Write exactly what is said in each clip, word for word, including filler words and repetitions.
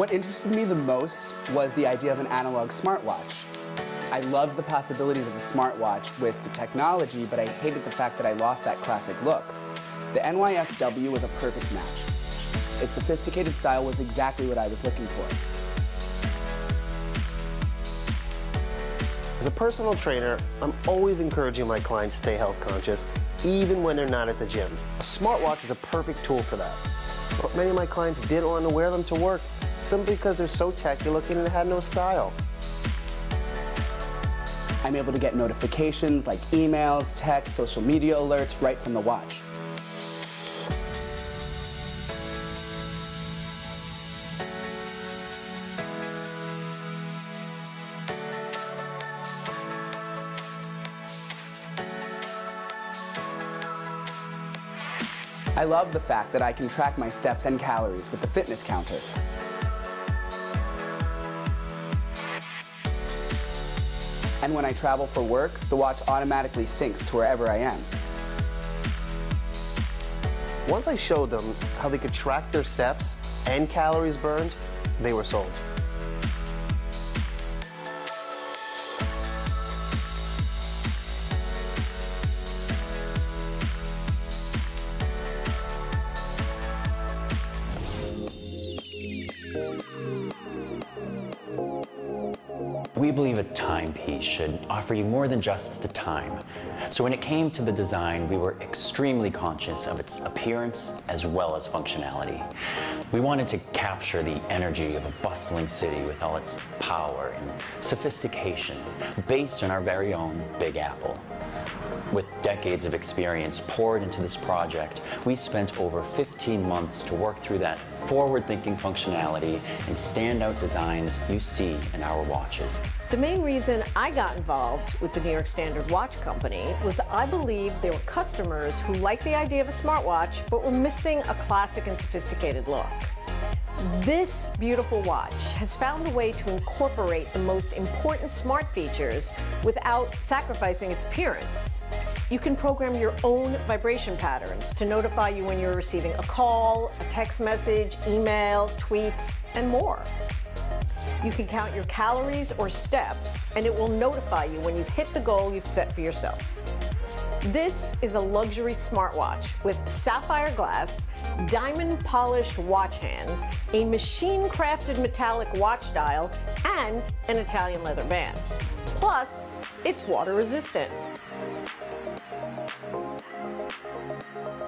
What interested me the most was the idea of an analog smartwatch. I loved the possibilities of a smartwatch with the technology, but I hated the fact that I lost that classic look. The N Y S W was a perfect match. Its sophisticated style was exactly what I was looking for. As a personal trainer, I'm always encouraging my clients to stay health conscious, even when they're not at the gym. A smartwatch is a perfect tool for that. But many of my clients didn't want to wear them to work simply because they're so techy looking and had no style. I'm able to get notifications like emails, text, social media alerts right from the watch. I love the fact that I can track my steps and calories with the fitness counter. And when I travel for work, the watch automatically syncs to wherever I am. Once I showed them how they could track their steps and calories burned, they were sold. We believe a timepiece should offer you more than just the time. So when it came to the design, we were extremely conscious of its appearance as well as functionality. We wanted to capture the energy of a bustling city with all its power and sophistication, based on our very own Big Apple. With decades of experience poured into this project, we spent over fifteen months to work through that forward-thinking functionality and standout designs you see in our watches. The main reason I got involved with the New York Standard Watch Company was I believed there were customers who liked the idea of a smartwatch but were missing a classic and sophisticated look. This beautiful watch has found a way to incorporate the most important smart features without sacrificing its appearance. You can program your own vibration patterns to notify you when you're receiving a call, a text message, email, tweets, and more. You can count your calories or steps, and it will notify you when you've hit the goal you've set for yourself. This is a luxury smartwatch with sapphire glass, diamond-polished watch hands, a machine-crafted metallic watch dial, and an Italian leather band. Plus, it's water-resistant.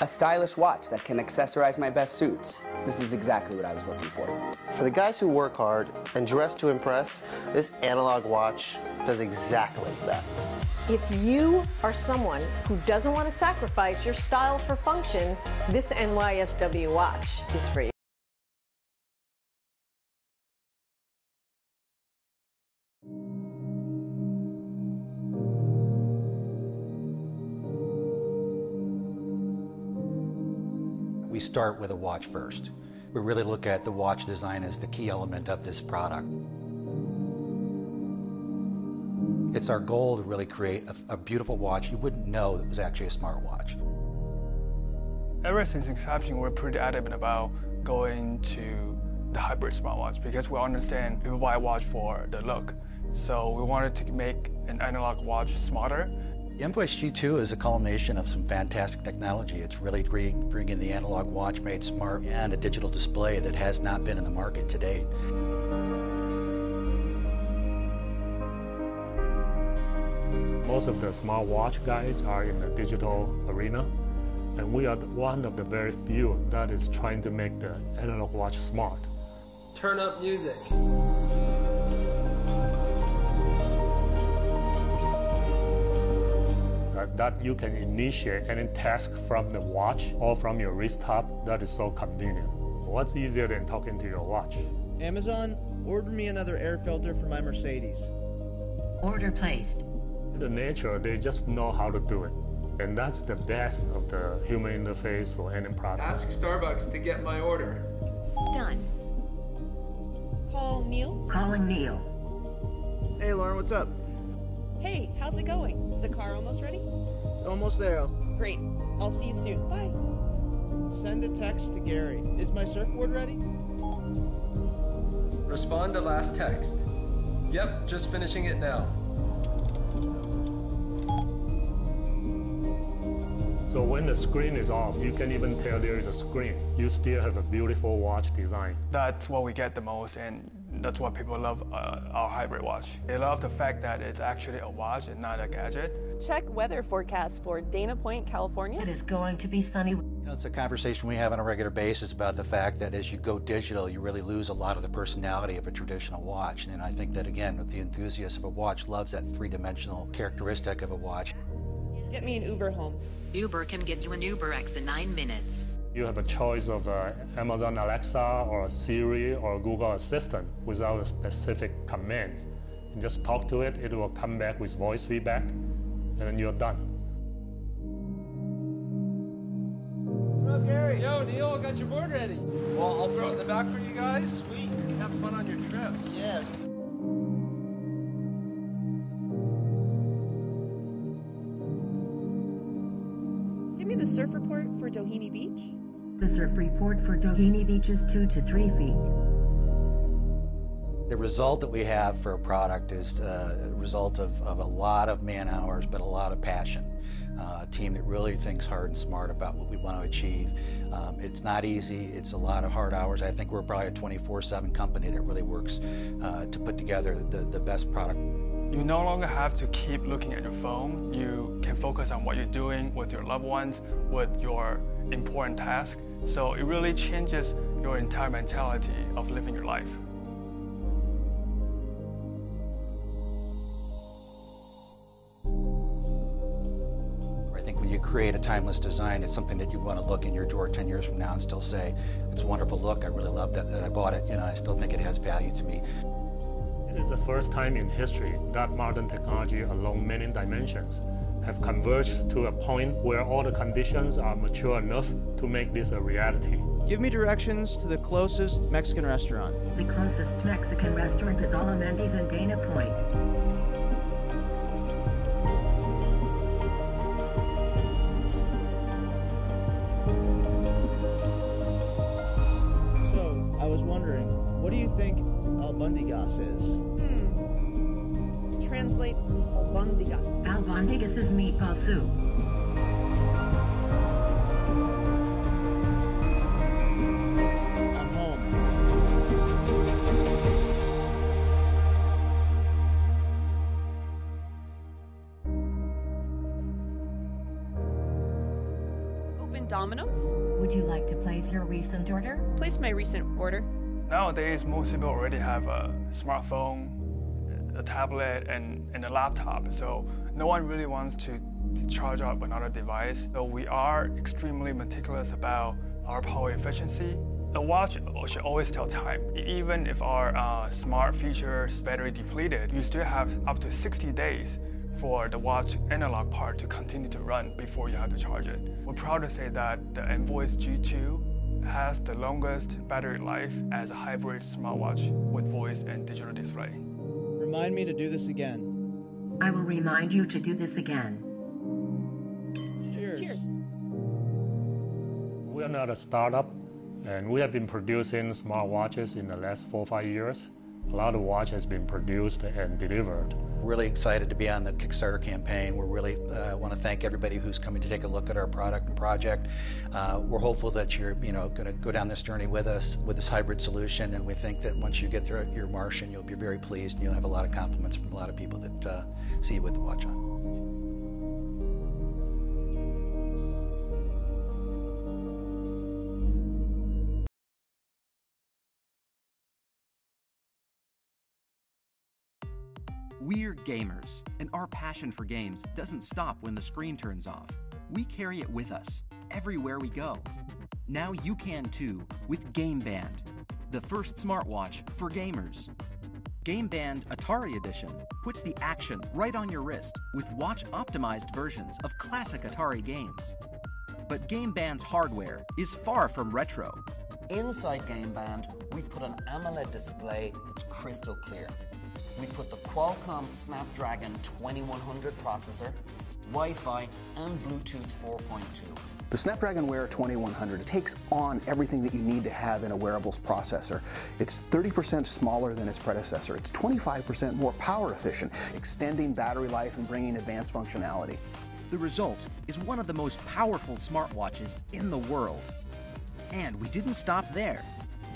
A stylish watch that can accessorize my best suits. This is exactly what I was looking for. For the guys who work hard and dress to impress, this analog watch does exactly that. If you are someone who doesn't want to sacrifice your style for function, this N Y S W watch is for you. We start with a watch first. We really look at the watch design as the key element of this product. It's our goal to really create a, a beautiful watch you wouldn't know that was actually a smartwatch. Ever since inception, we're pretty adamant about going to the hybrid smartwatch because we understand people buy a watch for the look. So we wanted to make an analog watch smarter. The Envoy G two is a culmination of some fantastic technology. It's really bringing the analog watch made smart and a digital display that has not been in the market to date. Most of the smartwatch guys are in the digital arena, and we are one of the very few that is trying to make the analog watch smart. Turn up music. That, that you can initiate any task from the watch or from your wrist hub, that is so convenient. What's easier than talking to your watch? Amazon, order me another air filter for my Mercedes. Order placed. The nature, they just know how to do it. And that's the best of the human interface for any product. Ask Starbucks to get my order. Done. Call Neil? Calling Neil. Hey, Lauren, what's up? Hey, how's it going? Is the car almost ready? Almost there. Great. I'll see you soon. Bye. Send a text to Gary. Is my surfboard ready? Respond to last text. Yep, just finishing it now. So when the screen is off, you can't even tell there is a screen. You still have a beautiful watch design. That's what we get the most, and that's what people love uh, our hybrid watch. They love the fact that it's actually a watch and not a gadget. Check weather forecast for Dana Point, California. It is going to be sunny. You know, it's a conversation we have on a regular basis about the fact that as you go digital, you really lose a lot of the personality of a traditional watch. And I think that, again, the enthusiast of a watch loves that three-dimensional characteristic of a watch. Get me an Uber home. Uber can get you an Uber X in nine minutes. You have a choice of uh, Amazon Alexa or Siri or Google Assistant without a specific command. You just talk to it, it will come back with voice feedback, and then you're done. Gary. Yo, Neil, I got your board ready. Well, I'll throw it in the back for you guys. Sweet. Have fun on your trip. Yeah. Give me the surf report for Doheny Beach. The surf report for Doheny Beach is two to three feet. The result that we have for a product is uh, a result of, of a lot of man hours, but a lot of passion. Uh, a team that really thinks hard and smart about what we want to achieve. Um, it's not easy. It's a lot of hard hours. I think we're probably a twenty-four seven company that really works uh, to put together the, the best product. You no longer have to keep looking at your phone. You can focus on what you're doing with your loved ones, with your important task. So it really changes your entire mentality of living your life. You create a timeless design. It's something that you want to look in your drawer ten years from now and still say, it's a wonderful look. I really love that, that I bought it. You know, I still think it has value to me. It is the first time in history that modern technology along many dimensions have converged to a point where all the conditions are mature enough to make this a reality. Give me directions to the closest Mexican restaurant. The closest Mexican restaurant is Alamandi's in Dana Point. What do you think Alamandi's is? Hmm. Translate Alamandi's. Alamandi's is meatball soup. I'm home. Open Domino's. Would you like to place your recent order? Place my recent order. Nowadays, most people already have a smartphone, a tablet, and, and a laptop, so no one really wants to charge up another device. So we are extremely meticulous about our power efficiency. The watch should always tell time. Even if our uh, smart features battery depleted, you still have up to sixty days for the watch analog part to continue to run before you have to charge it. We're proud to say that the Envoy G two has the longest battery life as a hybrid smartwatch with voice and digital display. Remind me to do this again. I will remind you to do this again. Cheers. Cheers. We are not a startup, and we have been producing smartwatches in the last four or five years. A lot of watch has been produced and delivered. Really excited to be on the Kickstarter campaign. We really uh, want to thank everybody who's coming to take a look at our product and project. Uh, we're hopeful that you're, you know, going to go down this journey with us with this hybrid solution, and we think that once you get through your Martian, you'll be very pleased, and you'll have a lot of compliments from a lot of people that uh, see you with the watch on. We're gamers, and our passion for games doesn't stop when the screen turns off. We carry it with us, everywhere we go. Now you can too, with GameBand, the first smartwatch for gamers. GameBand Atari Edition puts the action right on your wrist with watch-optimized versions of classic Atari games. But GameBand's hardware is far from retro. Inside GameBand, we put an AMOLED display that's crystal clear. We put the Qualcomm Snapdragon twenty-one hundred processor, Wi-Fi, and Bluetooth four point two. The Snapdragon Wear twenty-one hundred takes on everything that you need to have in a wearables processor. It's thirty percent smaller than its predecessor. It's twenty-five percent more power efficient, extending battery life and bringing advanced functionality. The result is one of the most powerful smartwatches in the world. And we didn't stop there.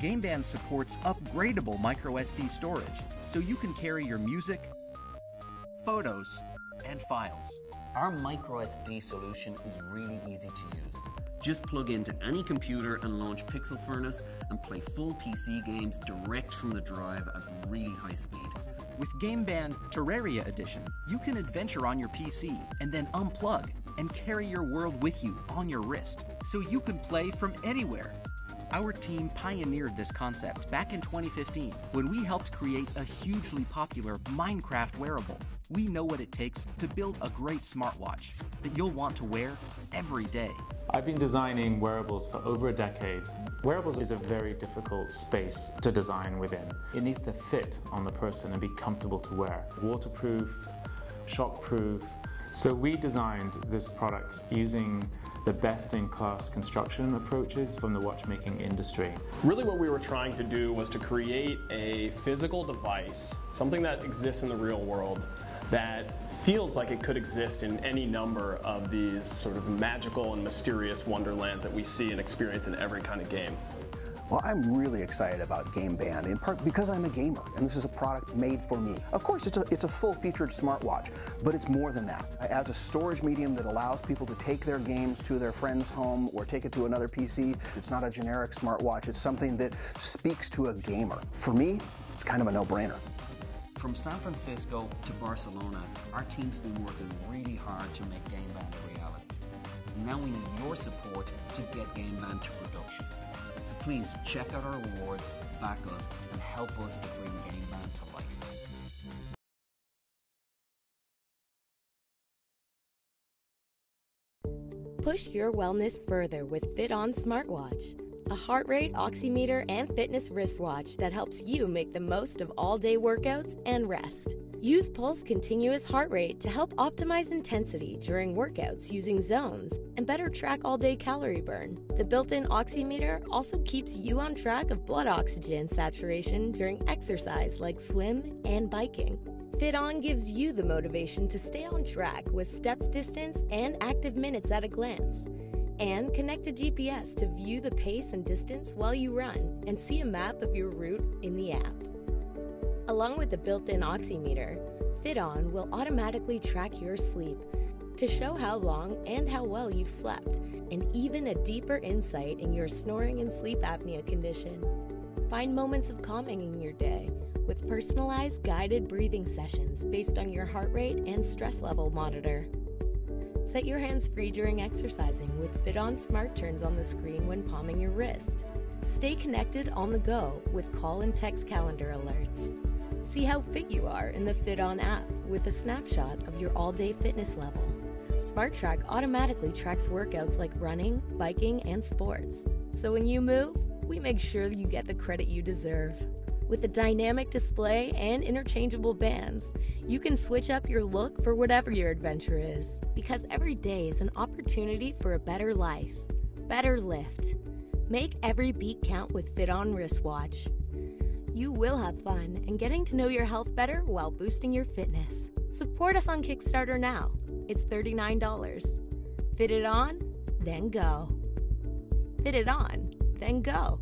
GameBand supports upgradable microSD storage, so you can carry your music, photos, and files. Our microSD solution is really easy to use. Just plug into any computer and launch Pixel Furnace and play full P C games direct from the drive at really high speed. With GameBand Terraria Edition, you can adventure on your P C and then unplug and carry your world with you on your wrist, so you can play from anywhere. Our team pioneered this concept back in twenty fifteen when we helped create a hugely popular Minecraft wearable. We know what it takes to build a great smartwatch that you'll want to wear every day. I've been designing wearables for over a decade. Wearables is a very difficult space to design within. It needs to fit on the person and be comfortable to wear. Waterproof, shockproof. So we designed this product using the best-in-class construction approaches from the watchmaking industry. Really what we were trying to do was to create a physical device, something that exists in the real world, that feels like it could exist in any number of these sort of magical and mysterious wonderlands that we see and experience in every kind of game. Well, I'm really excited about GameBand, in part because I'm a gamer, and this is a product made for me. Of course, it's a, it's a full-featured smartwatch, but it's more than that. As a storage medium that allows people to take their games to their friend's home or take it to another P C, it's not a generic smartwatch. It's something that speaks to a gamer. For me, it's kind of a no-brainer. From San Francisco to Barcelona, our team's been working really hard to make GameBand a reality. Now we need your support to get GameBand to production. So please check out our awards, back us, and help us to bring GameBand to life. Push your wellness further with FitOn Smartwatch, a heart rate, oximeter, and fitness wristwatch that helps you make the most of all-day workouts and rest. Use Pulse Continuous Heart Rate to help optimize intensity during workouts using zones and better track all-day calorie burn. The built-in oximeter also keeps you on track of blood oxygen saturation during exercise like swim and biking. FitOn gives you the motivation to stay on track with steps distance and active minutes at a glance. And connect a G P S to view the pace and distance while you run and see a map of your route in the app. Along with the built-in oximeter, FitOn will automatically track your sleep to show how long and how well you've slept, and even a deeper insight in your snoring and sleep apnea condition. Find moments of calming in your day with personalized guided breathing sessions based on your heart rate and stress level monitor. Set your hands free during exercising with FitOn Smart Turns on the screen when palming your wrist. Stay connected on the go with call and text calendar alerts. See how fit you are in the FitOn app with a snapshot of your all-day fitness level. SmartTrack automatically tracks workouts like running, biking, and sports. So when you move, we make sure you get the credit you deserve. With a dynamic display and interchangeable bands, you can switch up your look for whatever your adventure is. Because every day is an opportunity for a better life. Better lift. Make every beat count with FitOn Wristwatch. You will have fun and getting to know your health better while boosting your fitness. Support us on Kickstarter now. It's thirty-nine dollars. Fit it on, then go. Fit it on, then go.